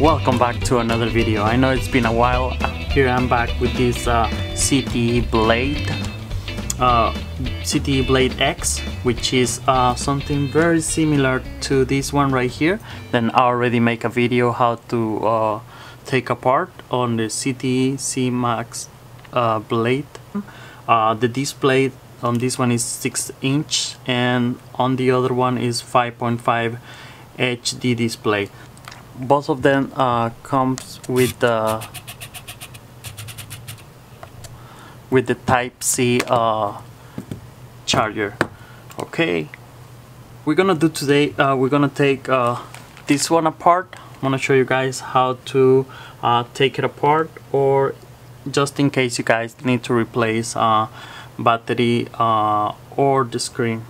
Welcome back to another video. I know it's been a while. Here I'm back with this ZTE Blade X, which is something very similar to this one right here. Then I already make a video how to take apart on the ZTE ZMax Blade. The display on this one is 6-inch and on the other one is 5.5 HD display. Both of them comes with the Type-C charger. Okay, we're gonna do today. We're gonna take this one apart. I'm gonna show you guys how to take it apart, or just in case you guys need to replace battery or the screen.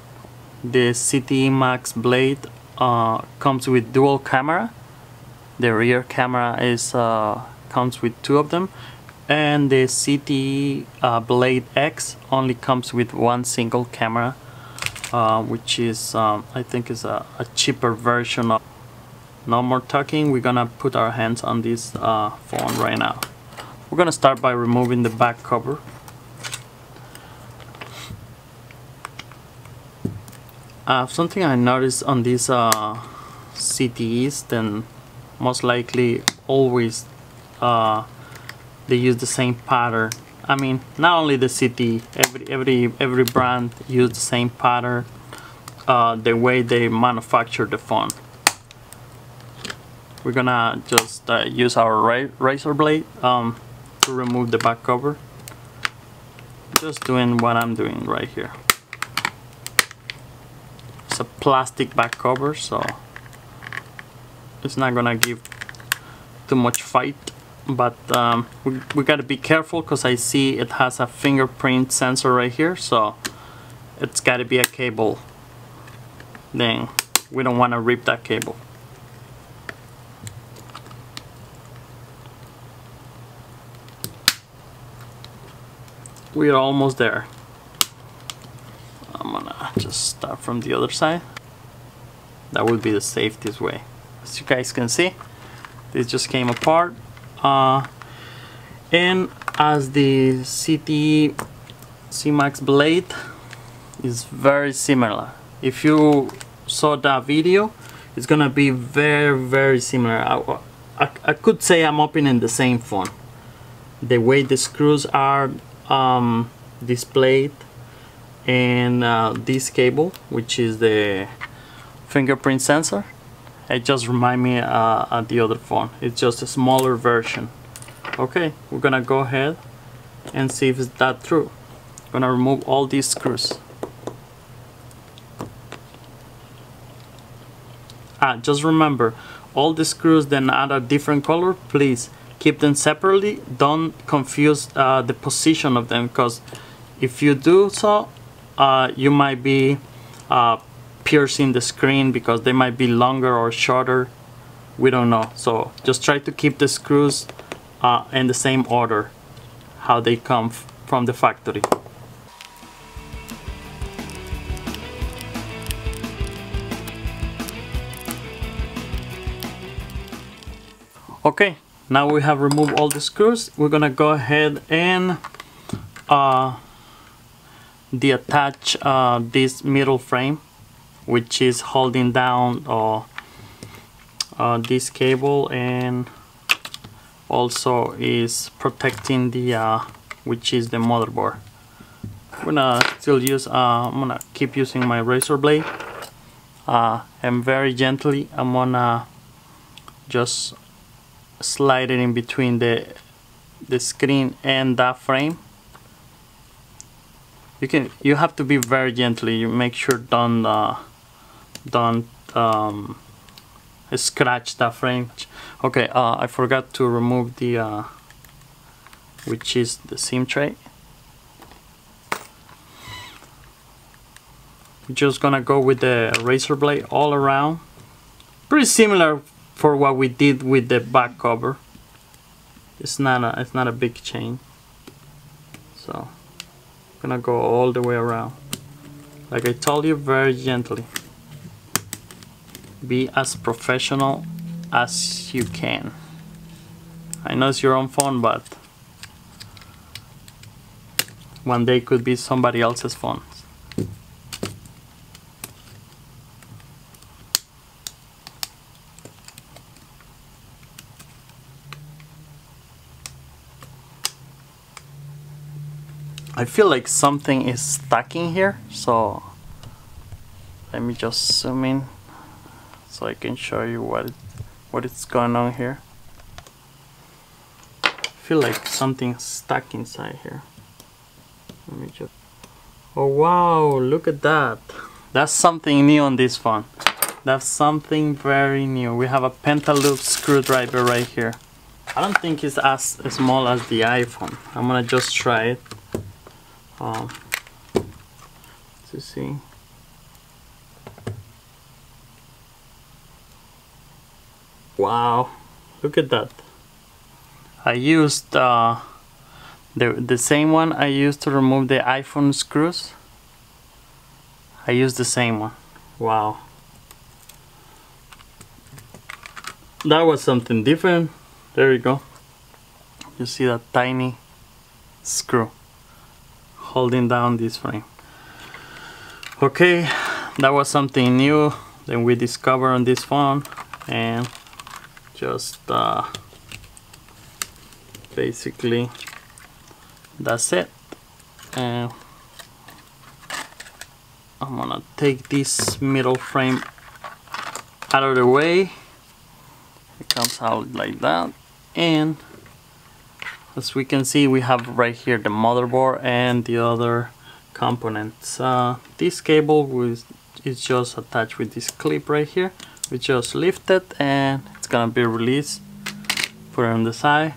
The ZTE ZMax Blade comes with dual camera. The rear camera is comes with two of them, and the ZTE Blade X only comes with one single camera, which is I think is a cheaper version of. No more talking, we're gonna put our hands on this phone right now. We're gonna start by removing the back cover. Something I noticed on these ZTEs, then most likely always they use the same pattern. I mean, not only the ZTE, every brand use the same pattern, the way they manufacture the phone. We're gonna just use our razor blade to remove the back cover. Just doing what I'm doing right here. It's a plastic back cover, so it's not gonna give too much fight, but we gotta be careful because I see it has a fingerprint sensor right here, so it's gotta be a cable. Then we don't wanna rip that cable. We are almost there. I'm gonna just start from the other side. That would be the safest way. As you guys can see, this just came apart, and as the ZTE ZMax Blade is very similar. If you saw that video, it's gonna be very, very similar. I could say I'm opening the same phone. The way the screws are displayed, and this cable, which is the fingerprint sensor. It just remind me of the other phone. It's just a smaller version. Okay, we're gonna go ahead and see if it's that true. Gonna remove all these screws. Just remember, all the screws then are a different color. Please keep them separately. Don't confuse the position of them, because if you do so, you might be piercing the screen because they might be longer or shorter. We don't know, so just try to keep the screws in the same order how they come from the factory. Okay, now we have removed all the screws. We're gonna go ahead and detach this middle frame, which is holding down this cable, and also is protecting the which is the motherboard. I'm gonna keep using my razor blade, and very gently I'm gonna just slide it in between the screen and that frame. You have to be very gently. You make sure don't scratch that frame. Okay, I forgot to remove the which is the SIM tray. We're just gonna go with the razor blade all around. Pretty similar for what we did with the back cover. It's not a big change. So I'm gonna go all the way around. Like I told you, very gently. Be as professional as you can. I know it's your own phone, but one day could be somebody else's phone. I feel like something is stuck in here, so let me just zoom in so I can show you what is going on here. I feel like something's stuck inside here. Let me just... Oh wow, look at that. That's something new on this phone. That's something very new. We have a Pentalobe screwdriver right here. I don't think it's as small as the iPhone. I'm gonna just try it. To see. Wow, look at that. I used the same one I used to remove the iPhone screws. I used the same one. Wow. That was something different. There you go. You see that tiny screw holding down this frame. Okay, that was something new that we discovered on this phone, and just basically that's it. And I'm gonna take this middle frame out of the way. It comes out like that, and as we can see, we have right here the motherboard and the other components. This cable is just attached with this clip right here. We just lift it and it's gonna be released. Put it on the side.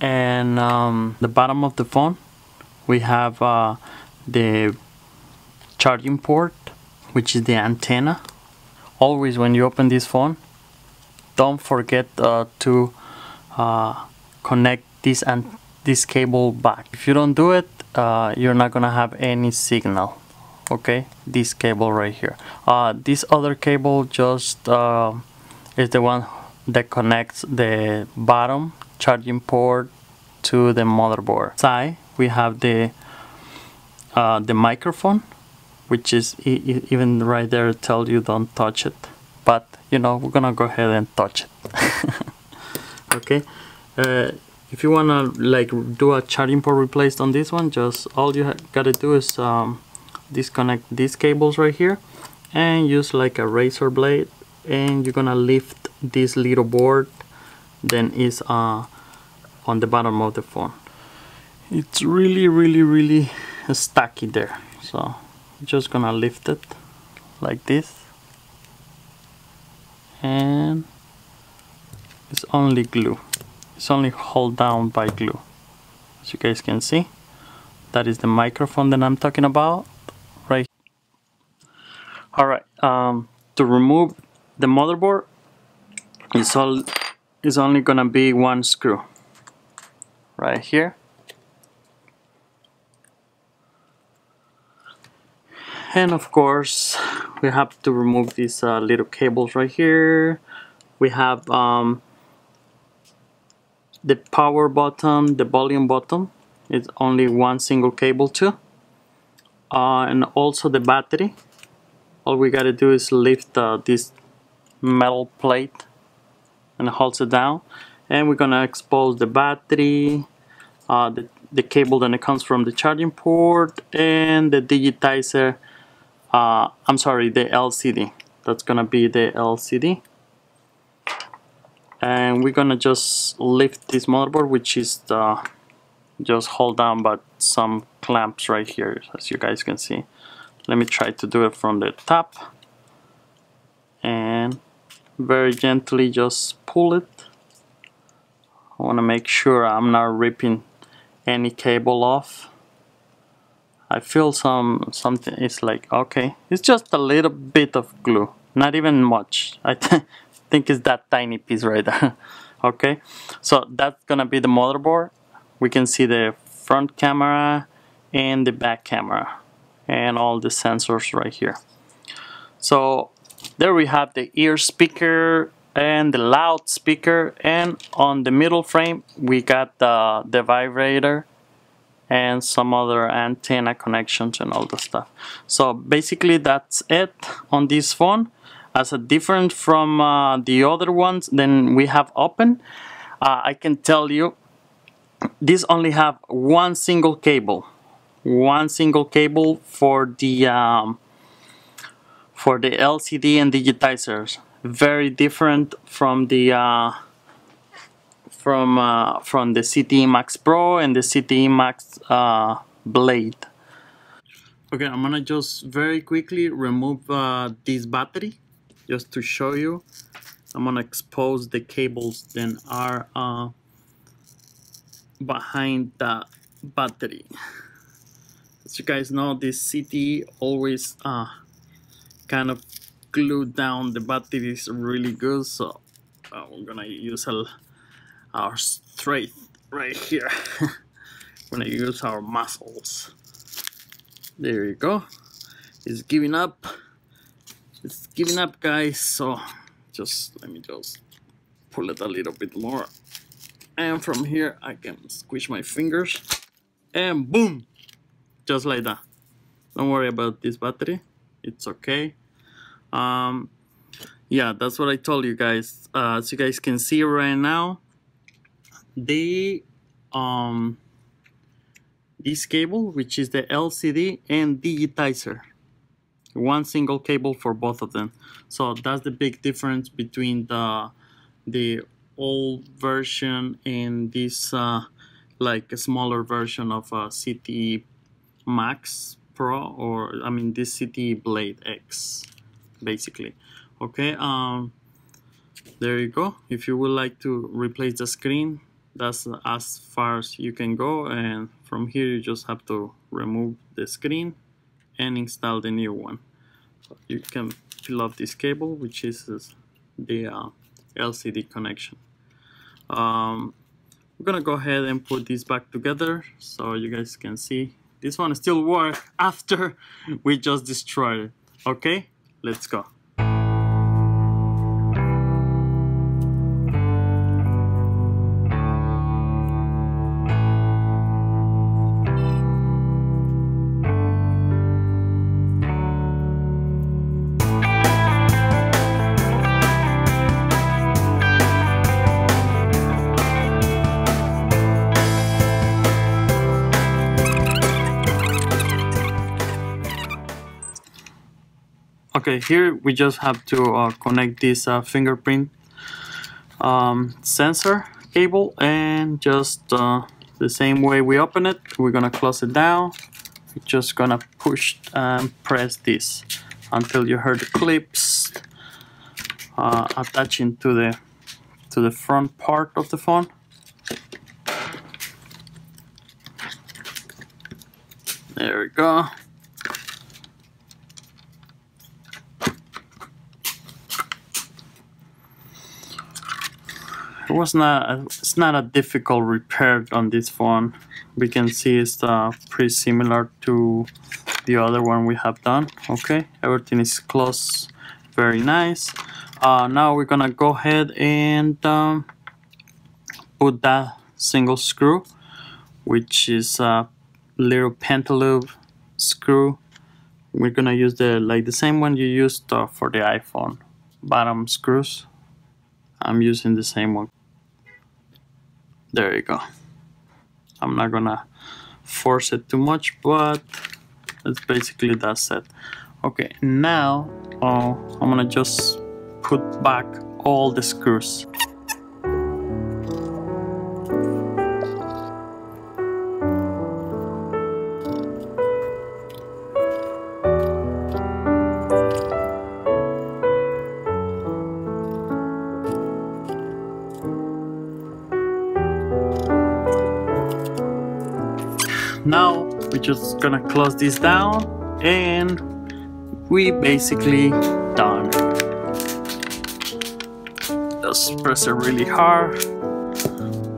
And the bottom of the phone, we have the charging port, which is the antenna. Always when you open this phone, don't forget to connect this cable back. If you don't do it, you're not gonna have any signal. Okay, this cable right here. This other cable just is the one that connects the bottom charging port to the motherboard. Side we have the microphone, which is even right there. Tell you don't touch it, but you know we're gonna go ahead and touch it. Okay. If you wanna like do a charging port replaced on this one, just all you gotta do is disconnect these cables right here and use like a razor blade, and you're gonna lift this little board then is on the bottom of the phone. It's really stacky there, so I'm just gonna lift it like this, and it's only glue. It's only held down by glue. As you guys can see, that is the microphone that I'm talking about right here. Alright, to remove the motherboard, it's only gonna be one screw right here, and of course we have to remove these little cables right here. We have the power button, the volume button, it's only one single cable too. And also the battery. All we gotta do is lift this metal plate and hold it down. And we're gonna expose the battery, the cable that comes from the charging port, and the digitizer, I'm sorry, the LCD. That's gonna be the LCD. And we're gonna just lift this motherboard, which is just hold down by some clamps right here, as you guys can see. Let me try to do it from the top, and very gently just pull it. I wanna make sure I'm not ripping any cable off. I feel something. It's like, okay, it's just a little bit of glue, not even much. I think it's that tiny piece right there. Okay, so that's gonna be the motherboard. We can see the front camera and the back camera and all the sensors right here. So there we have the ear speaker. and the loudspeaker, and on the middle frame we got the vibrator and some other antenna connections and all the stuff. So basically that's it on this phone. As a different from the other ones then we have open, I can tell you these only have one single cable for the LCD and digitizers. Very different from the ZTE Max Pro and the ZTE Max Blade. Okay, I'm gonna just very quickly remove this battery just to show you. I'm gonna expose the cables that are behind the battery. As you guys know, this ZTE always kind of glue down the batteries really good, so we're gonna use our strength right here. We're gonna use our muscles. There you go. It's giving up. It's giving up, guys. So just let me just pull it a little bit more, and from here I can squish my fingers and boom, just like that. Don't worry about this battery, it's okay. Yeah, that's what I told you guys. As you guys can see right now, this cable, which is the LCD and digitizer, one single cable for both of them. So that's the big difference between the old version and this like a smaller version of ZTE Max Pro, or I mean this ZTE Blade X. Basically, okay. There you go. If you would like to replace the screen, that's as far as you can go, and from here you just have to remove the screen and install the new one. So you can fill up this cable, which is the LCD connection. We're gonna go ahead and put this back together so you guys can see this one still works after we just destroyed it. Okay, let's go. Okay, here we just have to connect this fingerprint sensor cable, and just the same way we open it, we're gonna close it down. We're just gonna push and press this until you heard the clips attaching to the front part of the phone. There we go. It was not. It's not a difficult repair on this phone. We can see it's pretty similar to the other one we have done. Okay, everything is closed, very nice. Now we're gonna go ahead and put that single screw, which is a little Pentalobe screw. We're gonna use the same one you used for the iPhone bottom screws. I'm using the same one. There you go. I'm not gonna force it too much, but it's basically that's it. Okay, now I'm gonna just put back all the screws. Now we're just gonna close this down and we basically done. Just press it really hard,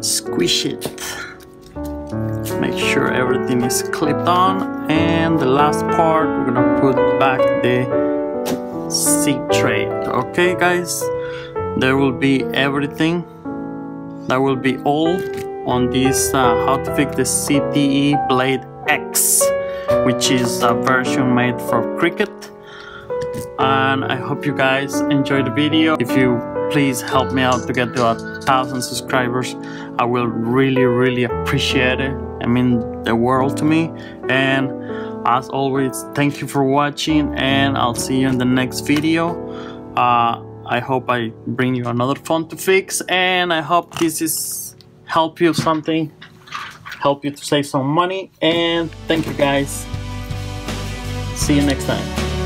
squish it, make sure everything is clipped on, and the last part we're gonna put back the seat tray. Okay guys, there will be everything. That will be all on this how to fix the ZTE Blade X, which is a version made for Cricket. And I hope you guys enjoyed the video. If you please help me out to get to 1,000 subscribers, I will really appreciate it. I mean the world to me. And as always, thank you for watching, and I'll see you in the next video. I hope I bring you another phone to fix, and I hope this is help you something, help you to save some money. And thank you guys, see you next time.